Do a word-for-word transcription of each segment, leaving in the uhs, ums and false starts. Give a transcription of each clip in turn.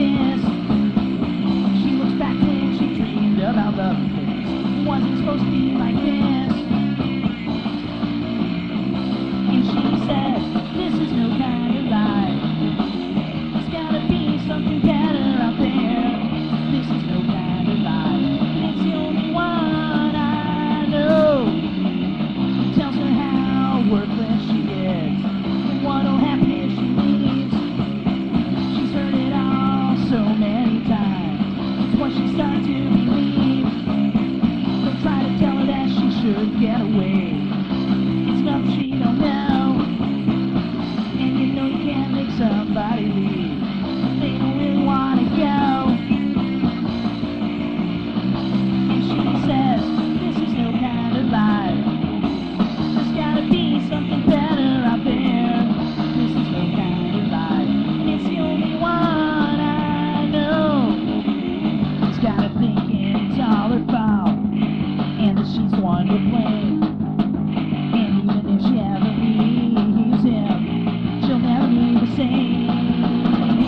this. She looks back when she dreamed about love. This wasn't supposed to be like this. And she says, this is no kind of life. There's gotta be something better out there. This is no kind of life. And it's the only one I know. She tells her how worthless she is and what'll happen if she leaves. She's heard it all so many times. It's what she starts to believe. They try to tell her that she should get away. It's stuff she don't know. And you know you can't make somebody leave. They don't really want to go. And she says, this is no kind of life. There's gotta be something better out there. This is no kind of life. And it's the only one I know. She's gotta think it's all her fault, and that she's one to blame. And even if she ever leaves him, she'll never be the same. And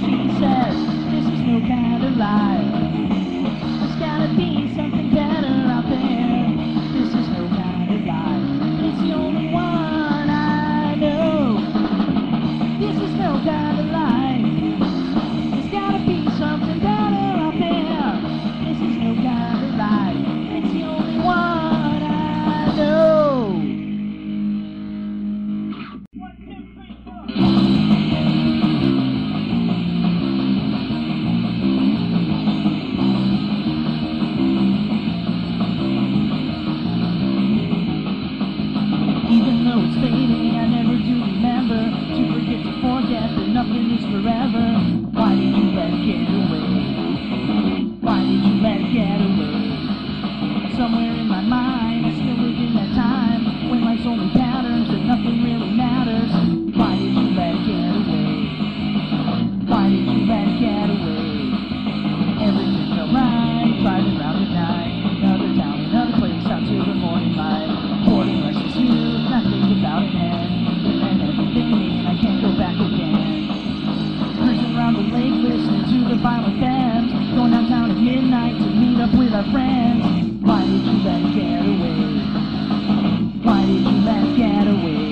she says, this is no kind of life. There's gotta be something better out there. This is no kind of life. And it's the only one I know. This is no kind of life. There's gotta be something better out there. This is no kind of life. And it's the only one I know. Even though it's fading, I never do remember to forget to forget that nothing is forever. Why did you let it get away? Why did you let it get away? Somewhere in my mind, I still live in that time when life's only patterns and nothing really matters. Why did you let it get away? Why did you let it get away? Everything felt right, driving round the night, another town, another place, out till the morning light. Boarding rushes you. I think about it and, and everything means I can't go back again. Cruising around the lake, listening to the violent bands, going downtown at midnight to meet up with our friends. Why did you let it get away? Why did you let it get away?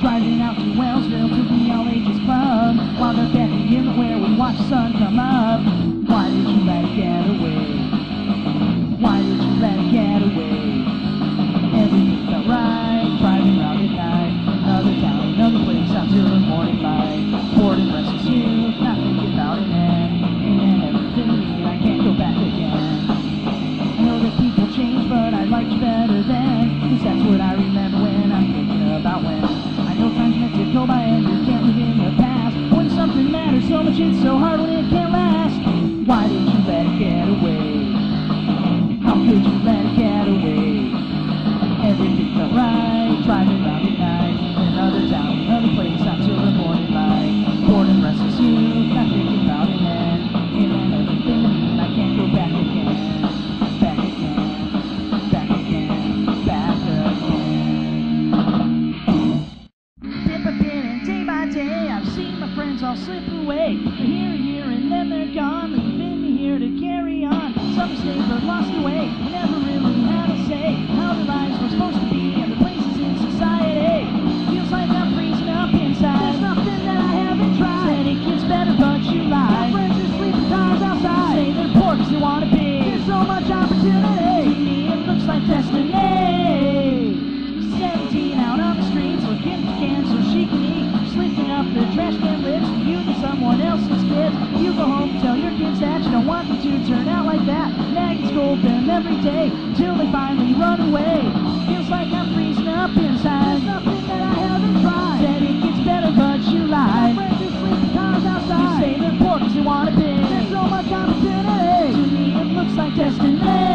Driving out to Wellsville to the all ages club, while they're getting in where we watch the sun come up. Why did you let it get away? Why did you let it get away? Everything felt right. Driving round at night, another town, another place, out till the morning light. Bored and restless you, not thinking about an end. And everything mean I can't go back again. I know that people change, but I liked you better then, cause that's what I remember when I'm thinking about when. I know time's meant to go by and you can't live in the past. When something matters so much, it's so hard when it can't last. Why did you let it get away? How could you let it get away? Everything felt right, driving round at night, another town, another place, out till the morning light. Bored and restless youth, not thinking about an end. And then everything mean I can't go back again. Back again, back again, back again. Dip a pin and day by day, I've seen my friends all slip away. They're here, here, and then they're gone. Leaving me here to carry on. Some stayed but lost away, never really had a say. How the lives were supposed to be and the places in society. Feels like I'm freezing up inside. There's nothing that I haven't tried. Said it gets better but you lie. My friends are sleeping tires outside. Say they're poor cause they wanna be. There's so much opportunity. To me it looks like destiny. seventeen out on the streets looking for cancer she can eat. Slicking up their trash can lips. You to someone else's kids. You go home tell your kids that you don't want them to turn out like that. Nagging scold them every day till they finally run away. Feels like I'm freezing up inside. There's nothing that I haven't tried. Said it gets better but you lie. My friends are sleeping cars outside. You say they're poor cause they wanna be. There's so much opportunity. To me it looks like destiny.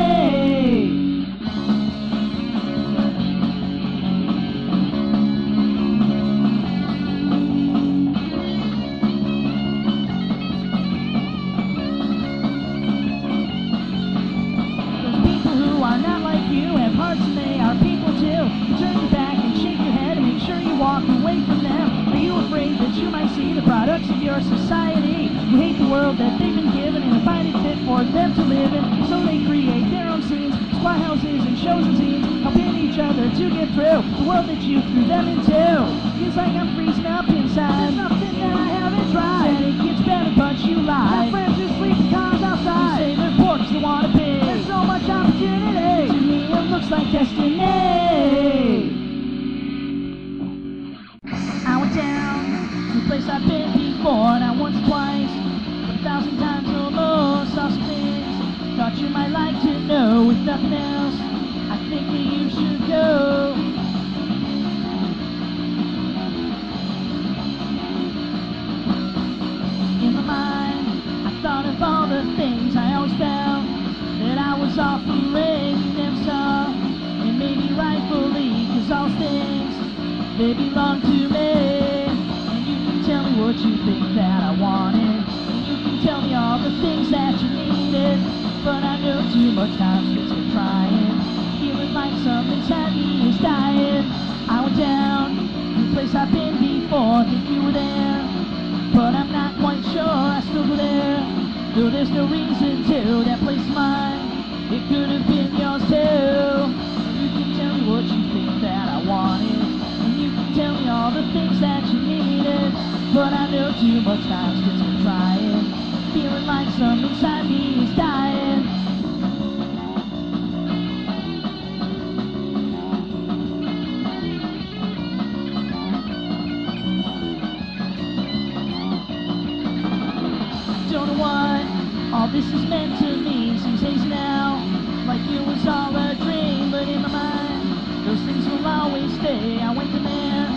them to live in, so they create their own scenes, squat houses and shows and scenes, helping each other to get through the world that you threw them into. Feels like I'm freezing up inside, there's something that I haven't tried. Said it gets better but you lie. My friends who sleep in cars outside, they say they're poor cause they wanna pay. There's so much opportunity, to me it looks like destiny. I went down to a place I've been before, not once, twice, but a thousand times or more. Saw some things, thought you might like to know. If nothing else, I think that you should go. In my mind, I thought of all the things I always felt that I was off the rails, you never saw, and maybe rightfully, cause all things, they belong to me. Tell me what you think that I wanted, and you can tell me all the things that you needed, but I know too much time spent in trying, feeling like something inside me is dying. I went down to a place I've been before, think you were there, but I'm not quite sure I still go there, though there's no reason to. That place is mine, it could have been yours too, and you can tell me what you think that I wanted, and you can tell me all the things that you needed, but I know too much time spent on trying, feeling like something inside me is dying. Don't know what all this is meant to me. Seems hazy now, like it was all a dream, but in my mind, those things will always stay. I went to there,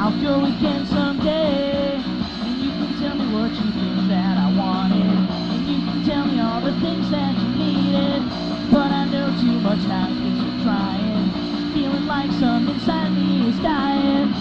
I'll go again someday. What you think that I wanted, and you can tell me all the things that you needed, but I know too much time spent on trying, feeling like something inside me is dying.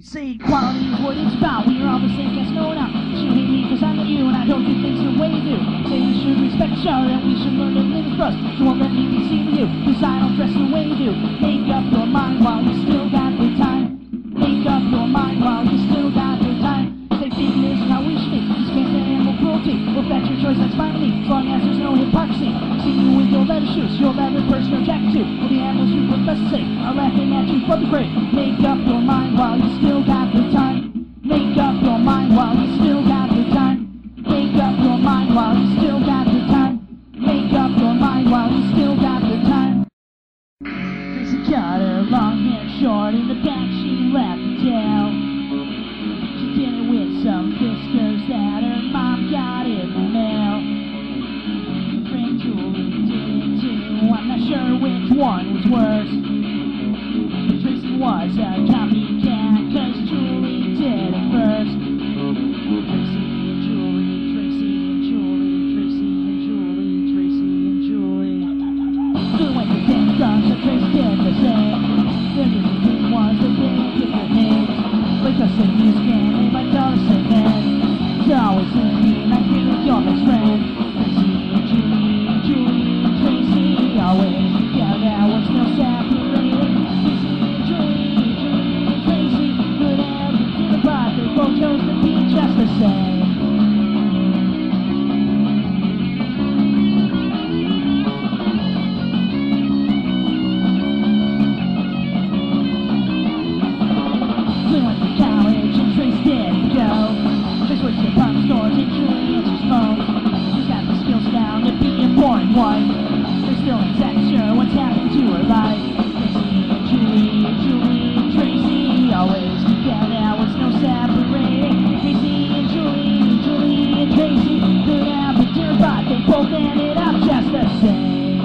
Say quality is what it's about. We are all the same, that's no one out. You should hate me because I know you, and I don't do things the way you do. Say we should respect each other, and we should learn to live in trust. So won't let me be seen with you, because I don't dress the way you do. Make up your mind while you still got the time. Make up your mind while you still got the time. Safety is how we should be. Dispense that animal cruelty. Well, if that's your choice, that's fine with me, as long as there's no hypocrisy. See you with your leather shoes, your leather purse, your jacket too. Well, the animals you profess to say are laughing at you for the grave. Make up your mind while you still got the time. Make up your mind while you still got the time. Make up your mind while you still got the time. Make up your mind while you still got the time. There's a cutter, long and short, in the back she left the tail. She did it with some whiskers that her mom got in the mail. Her friend Julie did it too, I'm not sure which one was worse. Tracy was a copycat, cause Julie did it first. Tracy and Julie, Tracy and Julie, Tracy and Julie, Tracy and Julie. So when the dance starts, the Tracy did the same. Their music team was the thing, give their names. Because the music and they might call us a man. It's always a team, I feel like your best friend. Tracy and Julie, Julie and Tracy, always together, what's no separating. Tracy and Julie, Julie and Tracy, good at but they both chose to be just the same. We went to college and Trace didn't go. Trace works at pop stores and Julie answers phones. She's got the skills down to be an important wife. They're still exactly sure what's happened to her life. Tracy, Julie, Julie, Tracy, always together. No separating. Tracy and Julie, Julie and Tracy, good at the dear, but they both ended up just the same.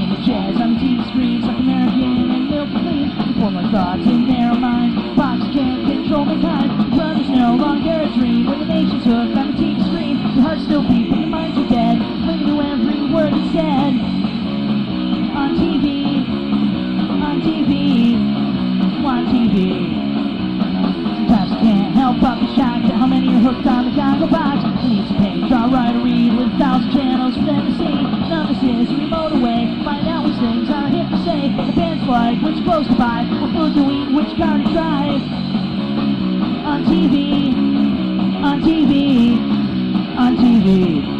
In the jazz, I'm deep screams like American and milk clean. Pour my thoughts in their minds. Fox can't control my time. Love is no longer a dream. When the nation's hooked, I'm a deep scream. Your heart's still beating, your minds are dead. Living to every word he said. On T V, on T V, on T V. close by, or doing which car to drive. On T V, on T V, on T V.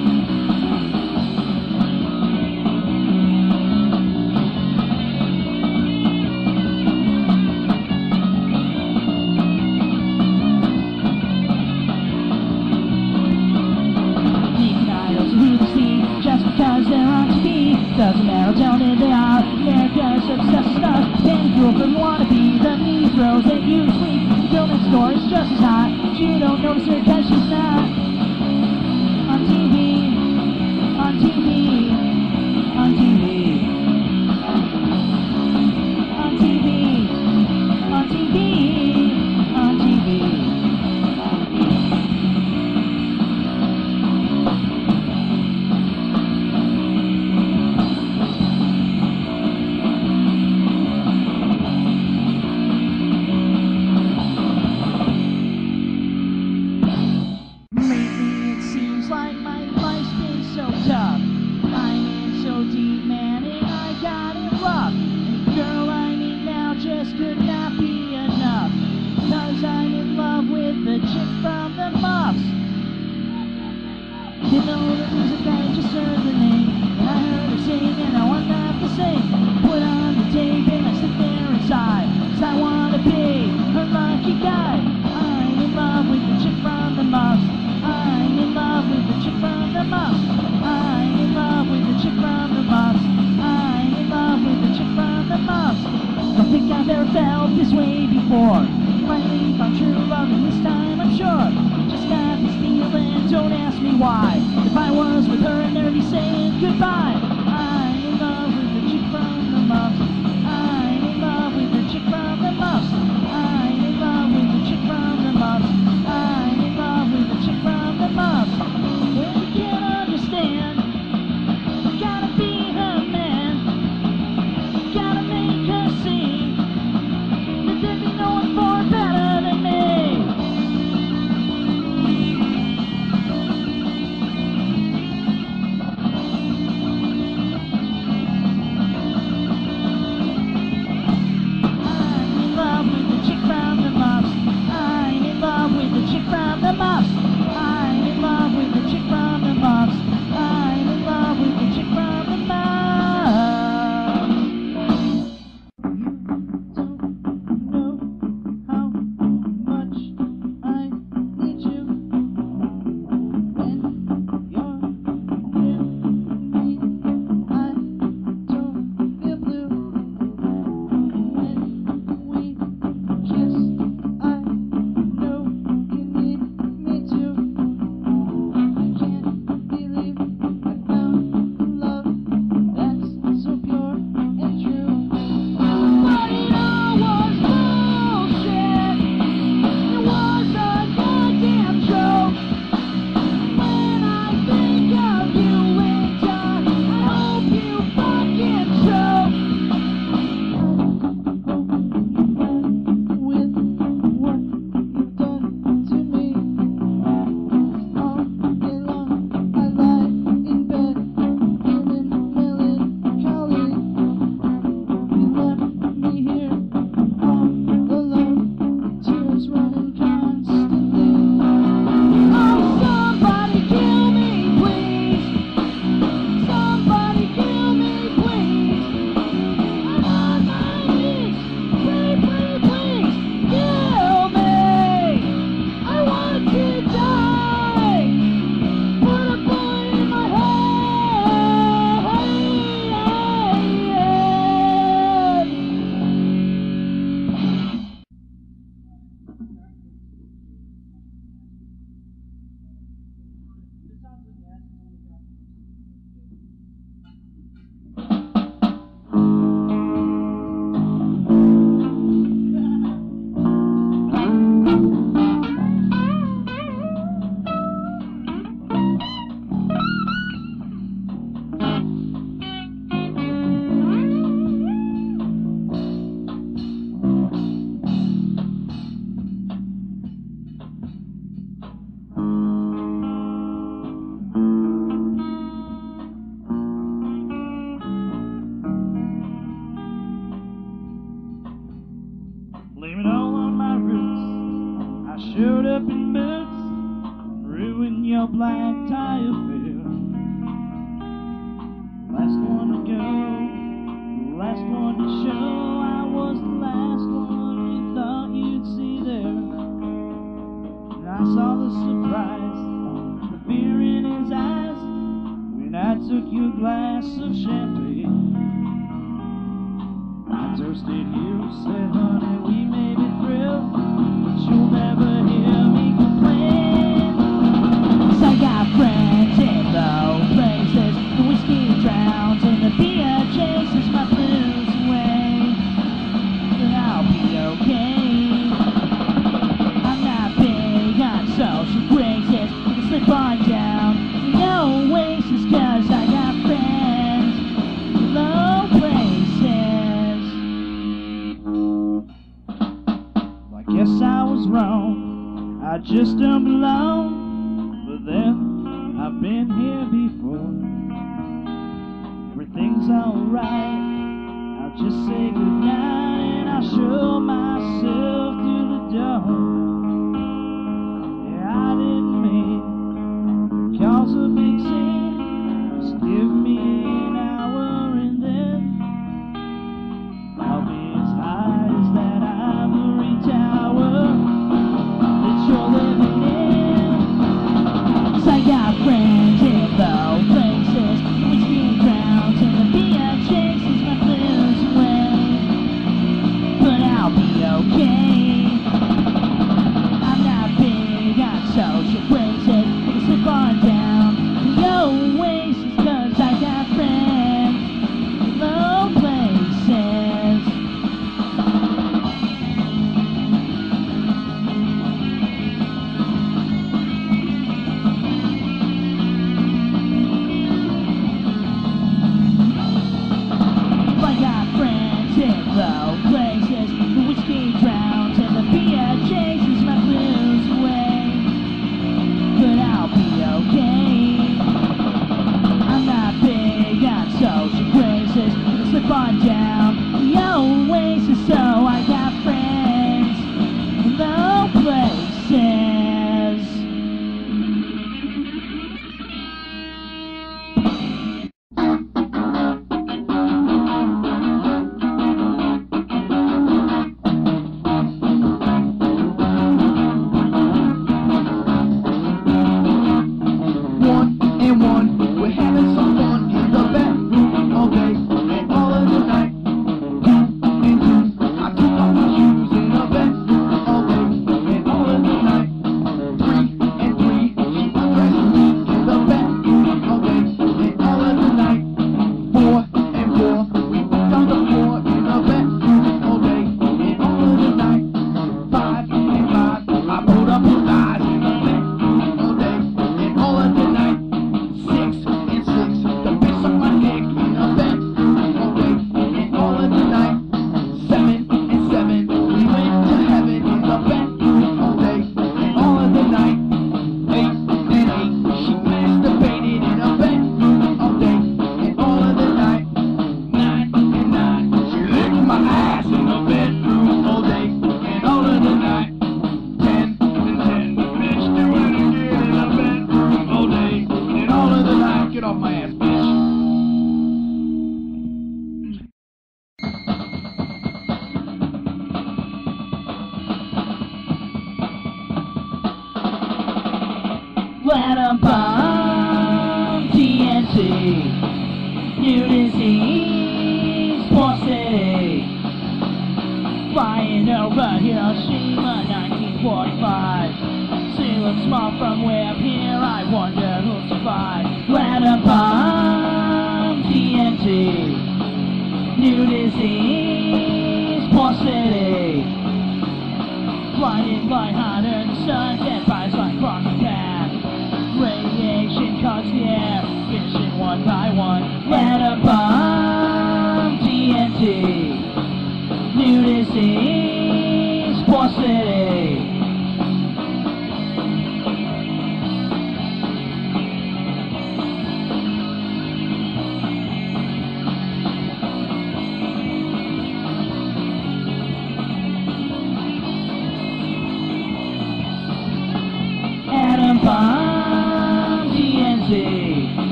Doesn't matter, don't it, they are America's obsessed stars. And you'll be wannabe, the Negroes that you sleep. The girl next door is just as hot, but you don't notice her cause she's not. On T V, on T V, on T V. On T V, on T V, on T V. showed up in boots and ruined your black tie affair. Last one to go, last one to show. I was the last one you thought you'd see there. And I saw the surprise, the fear in his eyes when I took your glass of champagne. I toasted you, said honey, we made it real, but you'll never hear me complain. Cause I got friends in low places, the whiskey drowns and the beer chases my blues away. But I'll be okay. I'm not big on social graces, I can slip on down to no oasis, cause I got friends in low places. Guess I was wrong, I just don't belong, but then I've been here before. Everything's alright, I'll just say goodnight and I'll show myself through the door. Yeah, I didn't mean to cause a big scene, just give me an hour and then I'll be as high as that ivory tower.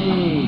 see.